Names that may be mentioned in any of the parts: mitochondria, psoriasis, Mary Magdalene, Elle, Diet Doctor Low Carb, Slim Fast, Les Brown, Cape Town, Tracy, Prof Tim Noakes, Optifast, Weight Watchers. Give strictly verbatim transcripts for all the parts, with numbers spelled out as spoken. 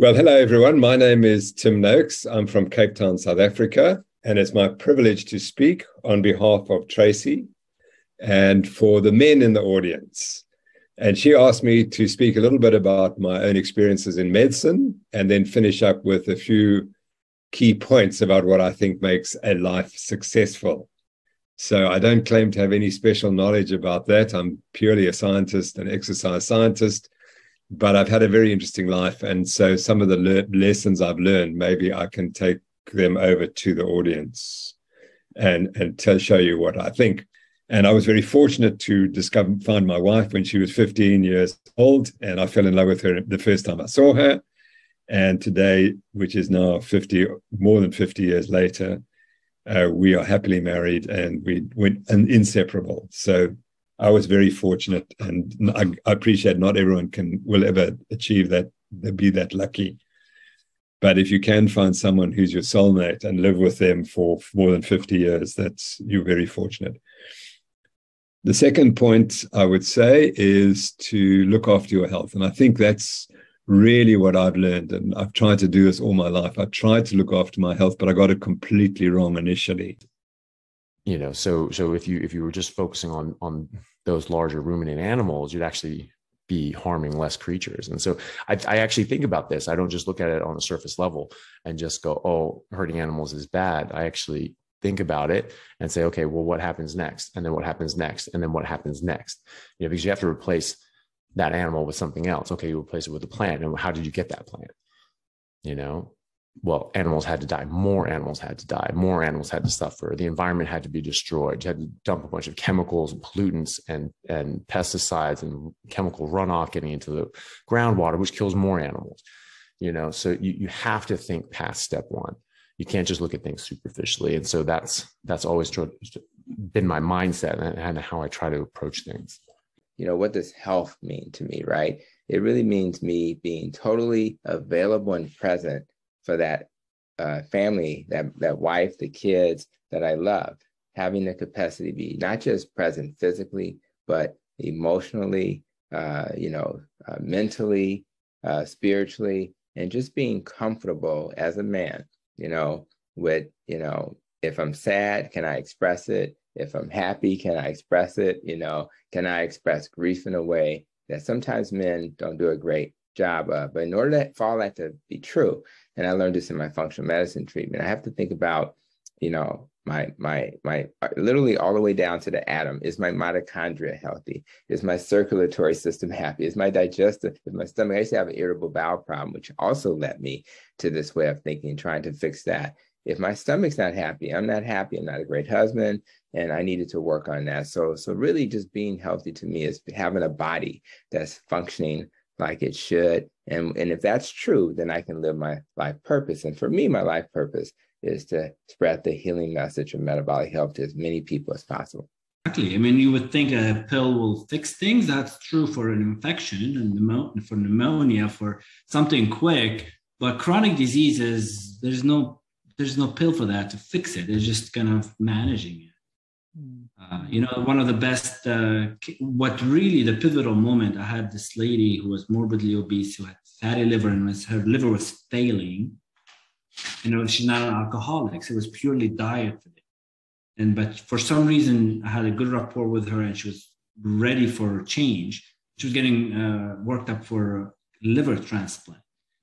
Well, hello, everyone. My name is Tim Noakes. I'm from Cape Town, South Africa, and it's my privilege to speak on behalf of Tracy and for the men in the audience. And she asked me to speak a little bit about my own experiences in medicine and then finish up with a few key points about what I think makes a life successful. So I don't claim to have any special knowledge about that. I'm purely a scientist, an exercise scientist. But I've had a very interesting life, and so some of the le lessons I've learned, maybe I can take them over to the audience and, and tell, show you what I think. And I was very fortunate to discover, find my wife when she was fifteen years old, and I fell in love with her the first time I saw her. And today, which is now fifty, more than fifty years later, uh, we are happily married and we went inseparable. So I was very fortunate, and I, I appreciate not everyone can will ever achieve that, be that lucky. But if you can find someone who's your soulmate and live with them for more than fifty years, that's, you're very fortunate. The second point I would say is to look after your health. And I think that's really what I've learned, and I've tried to do this all my life. I tried to look after my health, but I got it completely wrong initially. You know, so so if you if you were just focusing on on those larger ruminant animals, you'd actually be harming less creatures. And so I, I actually think about this. I don't just look at it on the surface level and just go, oh, hurting animals is bad. I actually think about it and say, okay, well, what happens next? And then what happens next? And then what happens next? You know, because you have to replace that animal with something else. Okay, you replace it with a plant. And how did you get that plant? You know? Well, animals had to die. More animals had to die. More animals had to suffer. The environment had to be destroyed. You had to dump a bunch of chemicals and pollutants and, and pesticides and chemical runoff getting into the groundwater, which kills more animals. You know, so you, you have to think past step one. You can't just look at things superficially. And so that's, that's always been my mindset and, and how I try to approach things. You know, what does health mean to me, right? It really means me being totally available and present for that uh, family, that, that wife, the kids that I love, having the capacity to be not just present physically, but emotionally, uh, you know, uh, mentally, uh, spiritually, and just being comfortable as a man, you know, with, you know, if I'm sad, can I express it? If I'm happy, can I express it? You know, can I express grief in a way that sometimes men don't do a great job of? But in order to, for all that to be true, and I learned this in my functional medicine treatment, I have to think about, you know, my, my, my, literally all the way down to the atom. Is my mitochondria healthy? Is my circulatory system happy? Is my digestive, is my stomach? I used to have an irritable bowel problem, which also led me to this way of thinking, trying to fix that. If my stomach's not happy, I'm not happy. I'm not a great husband, and I needed to work on that. So, so really just being healthy to me is having a body that's functioning like it should. And, and if that's true, then I can live my life purpose. And for me, my life purpose is to spread the healing message of metabolic health to as many people as possible. Exactly. I mean, you would think a pill will fix things. That's true for an infection and for pneumonia, for something quick. But chronic diseases, there's no, there's no pill for that to fix it. It's just kind of managing it. Uh, you know, one of the best, uh, what really the pivotal moment, I had this lady who was morbidly obese, who had fatty liver, and was, her liver was failing. You know, she's not an alcoholic, so it was purely diet. And but for some reason, I had a good rapport with her, and she was ready for change. She was getting uh, worked up for liver transplant.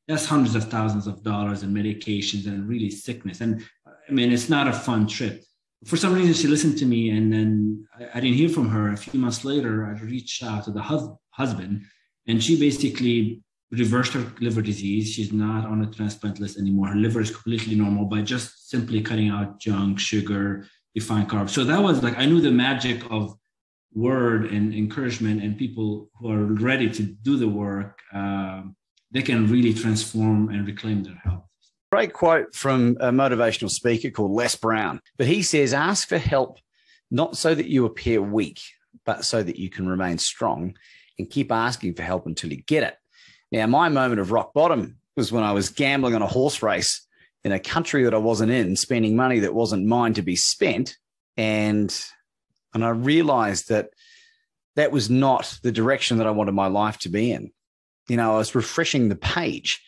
That's hundreds of thousands of dollars in medications and really sickness. And I mean, it's not a fun trip. For some reason, she listened to me, and then I, I didn't hear from her. A few months later, I reached out to the hus husband, and she basically reversed her liver disease. She's not on a transplant list anymore. Her liver is completely normal by just simply cutting out junk, sugar, refined carbs. So that was like, I knew the magic of word and encouragement, and people who are ready to do the work, uh, they can really transform and reclaim their health. Great quote from a motivational speaker called Les Brown, but he says, ask for help, not so that you appear weak, but so that you can remain strong and keep asking for help until you get it. Now, my moment of rock bottom was when I was gambling on a horse race in a country that I wasn't in, spending money that wasn't mine to be spent. And, and I realized that that was not the direction that I wanted my life to be in. You know, I was refreshing the page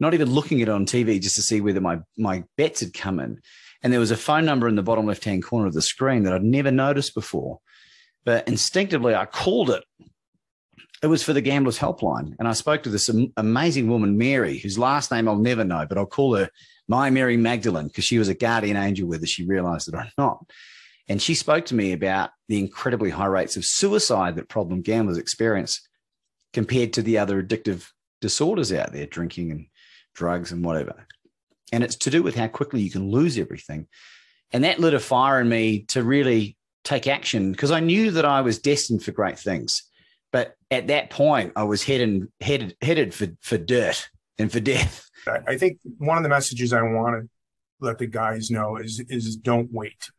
not even looking at it on T V, just to see whether my, my bets had come in. And there was a phone number in the bottom left-hand corner of the screen that I'd never noticed before. But instinctively, I called it. It was for the Gambler's Helpline. And I spoke to this amazing woman, Mary, whose last name I'll never know, but I'll call her My Mary Magdalene, because she was a guardian angel, whether she realized it or not. And she spoke to me about the incredibly high rates of suicide that problem gamblers experience compared to the other addictive disorders out there, drinking and drugs and whatever. And it's to do with how quickly you can lose everything. And that lit a fire in me to really take action, because I knew that I was destined for great things. But at that point, I was headed, headed, headed for, for dirt and for death. I think one of the messages I want to let the guys know is, is don't wait.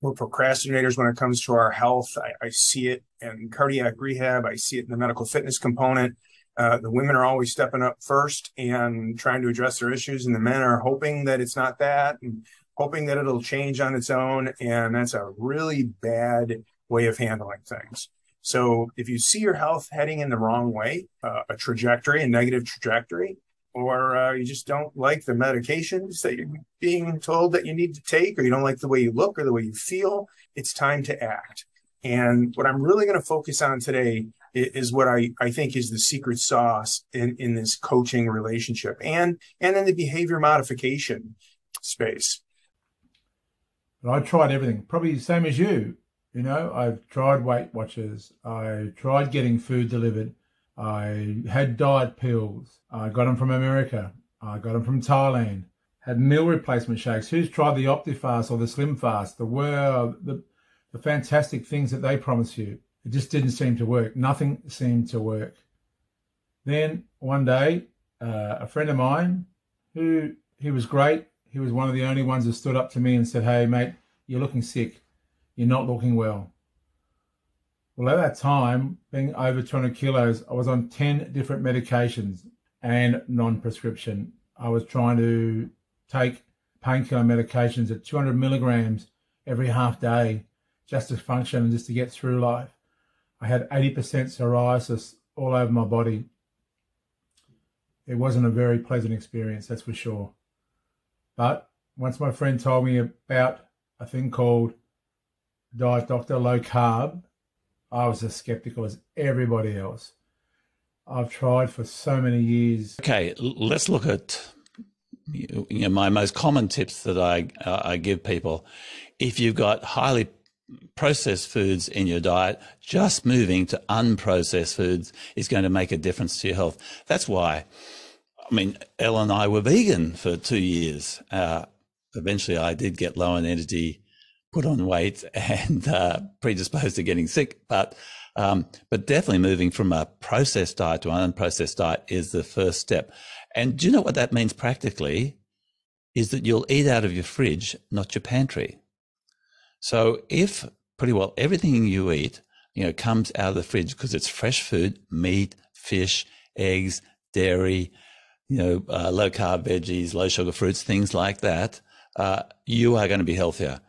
We're procrastinators when it comes to our health. I, I see it in cardiac rehab. I see it in the medical fitness component. Uh, the women are always stepping up first and trying to address their issues, and the men are hoping that it's not that and hoping that it'll change on its own. And that's a really bad way of handling things. So if you see your health heading in the wrong way, uh, a trajectory, a negative trajectory, or uh, you just don't like the medications that you're being told that you need to take, or you don't like the way you look or the way you feel, it's time to act. And what I'm really going to focus on today is what I, I think is the secret sauce in, in this coaching relationship and, and in the behavior modification space. I tried everything, probably the same as you. You know, I've tried Weight Watchers. I tried getting food delivered. I had diet pills. I got them from America. I got them from Thailand. Had meal replacement shakes. Who's tried the Optifast or the Slim Fast? The, well, the, the fantastic things that they promise you. It just didn't seem to work. Nothing seemed to work. Then one day, uh, a friend of mine, who he was great. He was one of the only ones who stood up to me and said, "Hey, mate, you're looking sick. You're not looking well." Well, at that time, being over two hundred kilos, I was on ten different medications and non-prescription. I was trying to take painkiller medications at two hundred milligrams every half day just to function and just to get through life. I had eighty percent psoriasis all over my body. It wasn't a very pleasant experience, that's for sure. But once my friend told me about a thing called Diet Doctor Low Carb, I was as skeptical as everybody else. I've tried for so many years. Okay, let's look at you know, my most common tips that I, uh, I give people. If you've got highly processed foods in your diet, just moving to unprocessed foods is going to make a difference to your health. That's why, I mean, Elle and I were vegan for two years. Uh, eventually, I did get low in energy, put on weight, and uh, predisposed to getting sick. But um, but definitely moving from a processed diet to an unprocessed diet is the first step. And do you know what that means practically? Is that you'll eat out of your fridge, not your pantry. So if pretty well everything you eat, you know, comes out of the fridge because it's fresh food, meat, fish, eggs, dairy, you know, uh, low carb veggies, low sugar fruits, things like that, uh, you are going to be healthier.